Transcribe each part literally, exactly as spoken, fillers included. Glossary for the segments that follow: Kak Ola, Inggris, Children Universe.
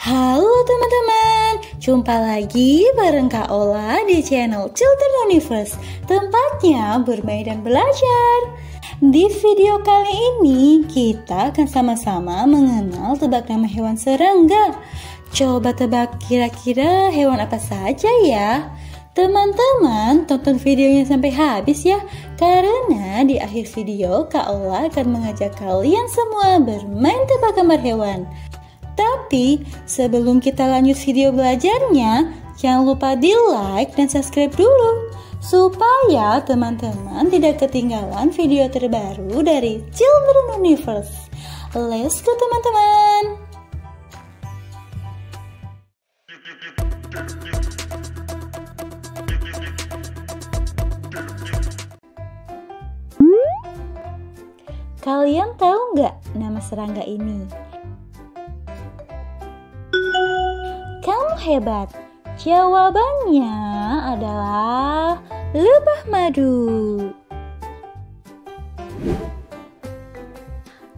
Halo teman-teman, jumpa lagi bareng Kak Ola di channel Children Universe, tempatnya bermain dan belajar. Di video kali ini kita akan sama-sama mengenal tebak nama hewan serangga. Coba tebak kira-kira hewan apa saja ya. Teman-teman, tonton videonya sampai habis ya, karena di akhir video Kak Ola akan mengajak kalian semua bermain tebak gambar hewan. Tapi sebelum kita lanjut video belajarnya, jangan lupa di like dan subscribe dulu supaya teman-teman tidak ketinggalan video terbaru dari Children Universe. Let's go teman-teman. Kalian tahu nggak nama serangga ini? Kamu hebat. Jawabannya adalah lebah madu.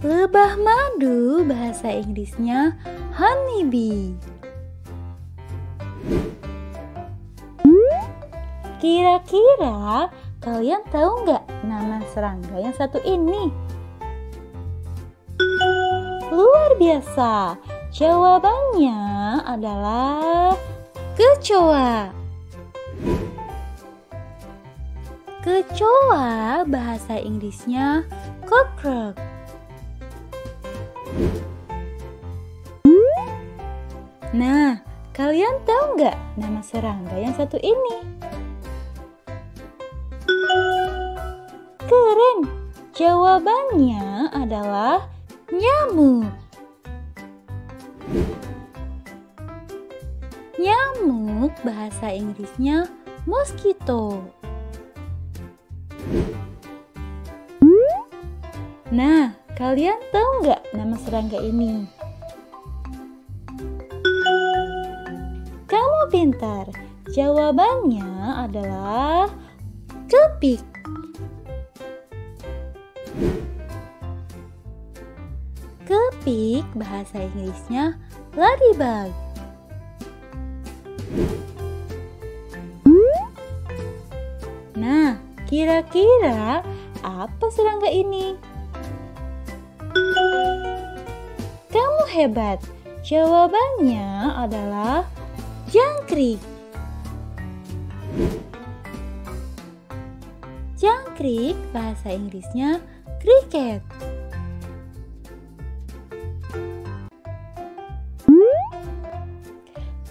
Lebah madu bahasa Inggrisnya honeybee. Kira-kira kalian tahu nggak nama serangga yang satu ini? Luar biasa. Jawabannya adalah kecoa. Kecoa bahasa Inggrisnya cockroach. Nah, kalian tahu nggak nama serangga yang satu ini? Keren. Jawabannya adalah nyamuk. Nyamuk bahasa Inggrisnya mosquito. Nah, kalian tahu nggak nama serangga ini? Kamu pintar. Jawabannya adalah kepik. Kepik bahasa Inggrisnya ladybug. Nah, kira-kira apa serangga ini? Kamu hebat. Jawabannya adalah jangkrik. Jangkrik bahasa Inggrisnya cricket.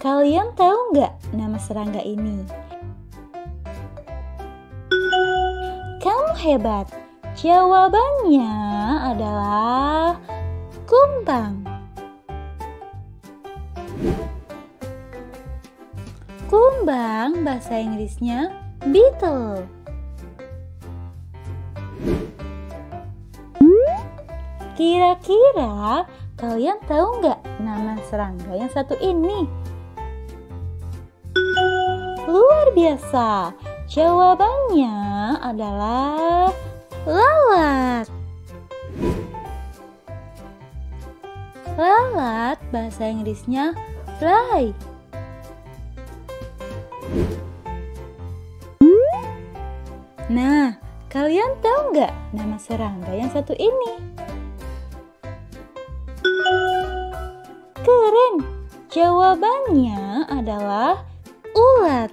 Kalian tahu nggak nama serangga ini? Kamu hebat. Jawabannya adalah kumbang. Kumbang bahasa Inggrisnya beetle. Kira-kira kalian tahu nggak nama serangga yang satu ini? Luar biasa. Jawabannya adalah lalat. Lalat bahasa Inggrisnya fly. Nah, kalian tahu nggak nama serangga yang satu ini? Keren. Jawabannya adalah ulat.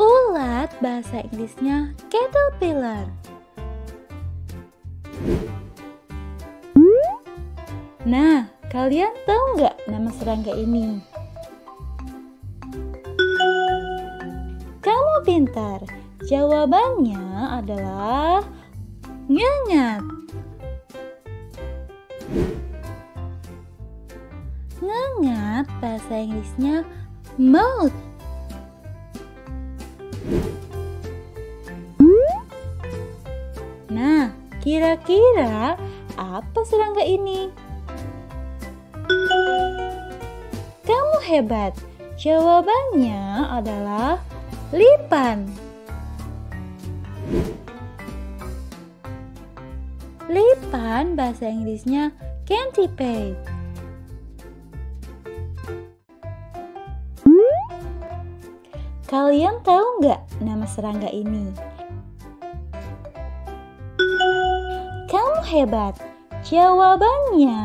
Ulat bahasa Inggrisnya caterpillar. Nah, kalian tahu nggak nama serangga ini? Kamu pintar. Jawabannya adalah ngengat. Ngengat bahasa Inggrisnya maut. Nah, kira-kira apa serangga ini? Kamu hebat. Jawabannya adalah lipan. Lipan bahasa Inggrisnya candy pet. Kalian tahu nggak nama serangga ini? Kamu hebat. Jawabannya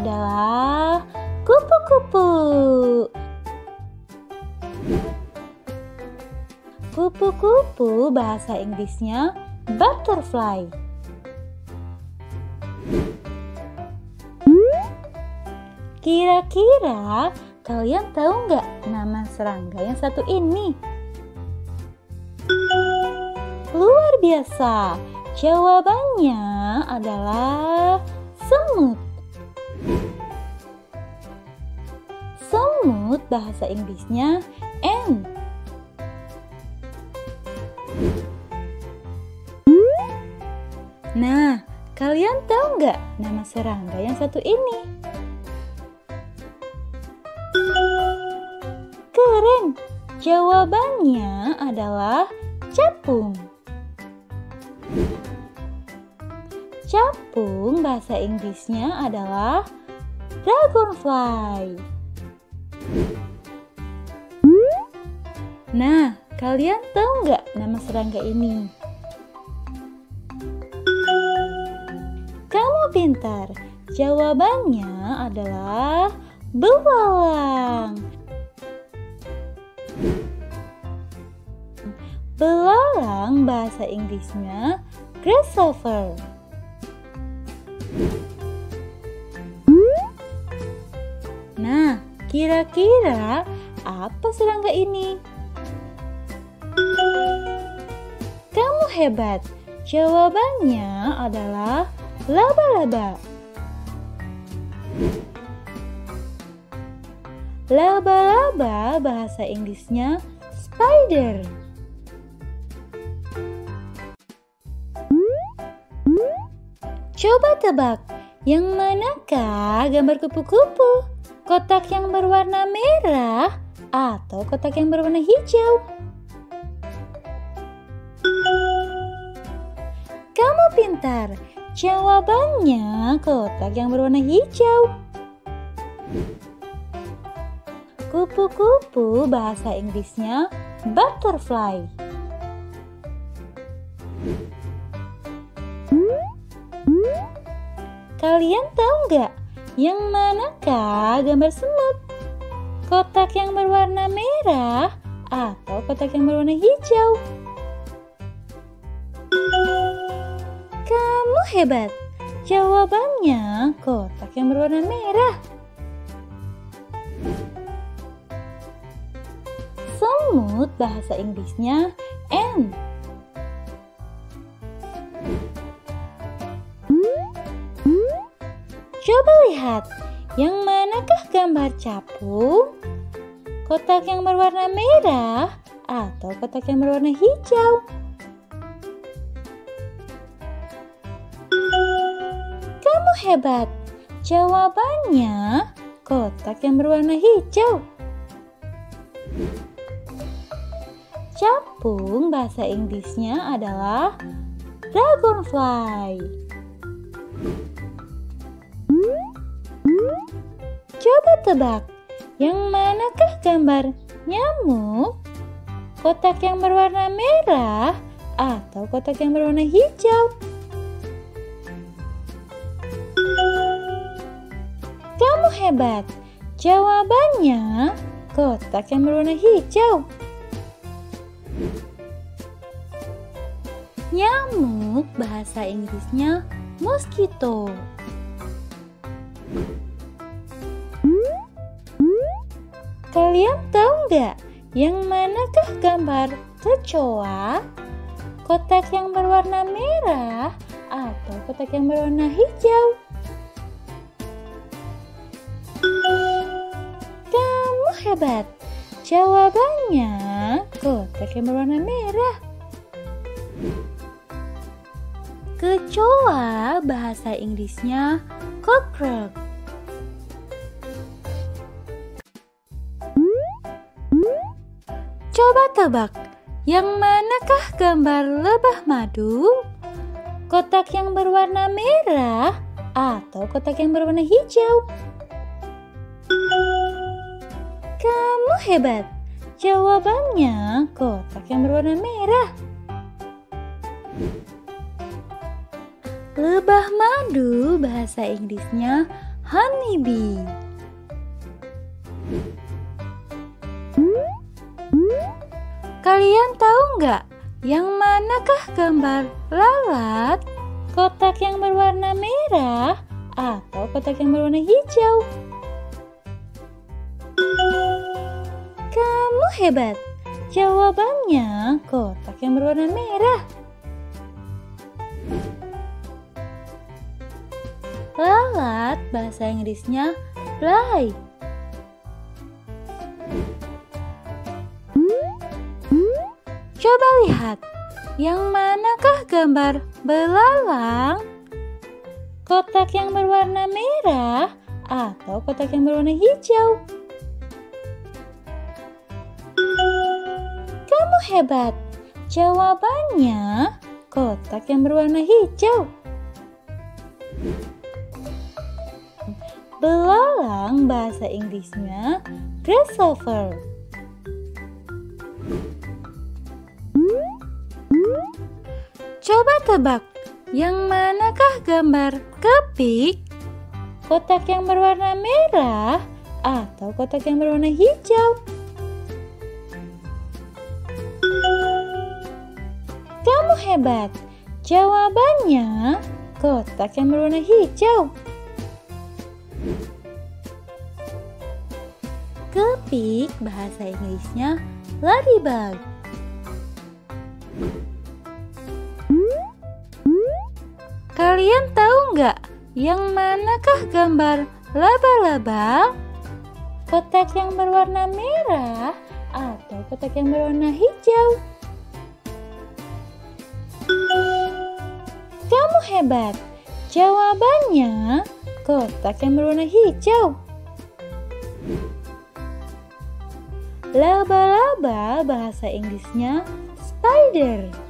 adalah kupu-kupu. Kupu-kupu bahasa Inggrisnya butterfly. Kira-kira kalian tahu nggak nama serangga yang satu ini? Luar biasa. Jawabannya adalah semut. Semut bahasa Inggrisnya ant. Nah, kalian tahu nggak nama serangga yang satu ini? Keren. Jawabannya adalah capung. Capung bahasa Inggrisnya adalah dragonfly. Nah, kalian tahu nggak nama serangga ini? Kamu pintar. Jawabannya adalah belalang. Belalang bahasa Inggrisnya grasshopper. Nah, kira-kira apa serangga ini? Kamu hebat. Jawabannya adalah laba-laba. Laba-laba bahasa Inggrisnya spider. Coba tebak, yang manakah gambar kupu-kupu? Kotak yang berwarna merah atau kotak yang berwarna hijau? Kamu pintar. Jawabannya kotak yang berwarna hijau. Kupu-kupu bahasa Inggrisnya butterfly. Kalian tahu nggak yang manakah gambar semut? Kotak yang berwarna merah atau kotak yang berwarna hijau? Kamu hebat. Jawabannya kotak yang berwarna merah. Semut bahasa Inggrisnya ant. Coba lihat, yang manakah gambar capung? Kotak yang berwarna merah atau kotak yang berwarna hijau? Kamu hebat. Jawabannya kotak yang berwarna hijau. Capung bahasa Inggrisnya adalah dragonfly. Coba tebak, yang manakah gambar nyamuk? Kotak yang berwarna merah atau kotak yang berwarna hijau? Kamu hebat. Jawabannya kotak yang berwarna hijau. Nyamuk bahasa Inggrisnya mosquito. Kalian tahu nggak yang manakah gambar kecoa? Kotak yang berwarna merah atau kotak yang berwarna hijau? Kamu hebat. Jawabannya kotak yang berwarna merah. Kecoa bahasa Inggrisnya cockroach. Coba tebak, yang manakah gambar lebah madu? kotak yang berwarna merah atau kotak yang berwarna hijau? Kamu hebat. Jawabannya kotak yang berwarna merah. Lebah madu bahasa Inggrisnya honeybee. Kalian tahu nggak yang manakah gambar lalat? Kotak yang berwarna merah atau kotak yang berwarna hijau? Kamu hebat. Jawabannya kotak yang berwarna merah. Lalat bahasa Inggrisnya fly. Coba lihat, yang manakah gambar belalang? Kotak yang berwarna merah atau kotak yang berwarna hijau? Kamu hebat. Jawabannya kotak yang berwarna hijau. Belalang bahasa Inggrisnya grasshopper. Coba tebak, yang manakah gambar kepik? Kotak yang berwarna merah atau kotak yang berwarna hijau? Kamu hebat. Jawabannya kotak yang berwarna hijau. Kepik bahasa Inggrisnya ladybug. Kalian tahu nggak yang manakah gambar laba-laba? Kotak yang berwarna merah atau kotak yang berwarna hijau? Kamu hebat. Jawabannya kotak yang berwarna hijau. Laba-laba bahasa Inggrisnya spider.